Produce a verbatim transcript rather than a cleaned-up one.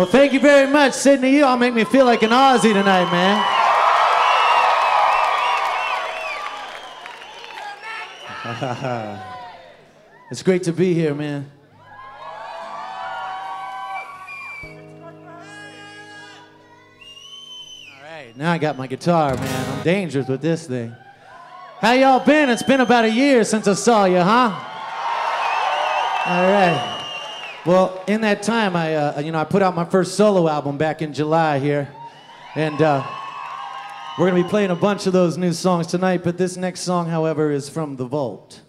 Well, thank you very much, Sydney. You all make me feel like an Aussie tonight, man. It's great to be here, man. All right, now I got my guitar, man. I'm dangerous with this thing. How y'all been? It's been about a year since I saw you, huh? All right. Well, in that time, I, uh, you know, I put out my first solo album back in July here, and uh, we're going to be playing a bunch of those new songs tonight, but this next song, however, is from The Vault.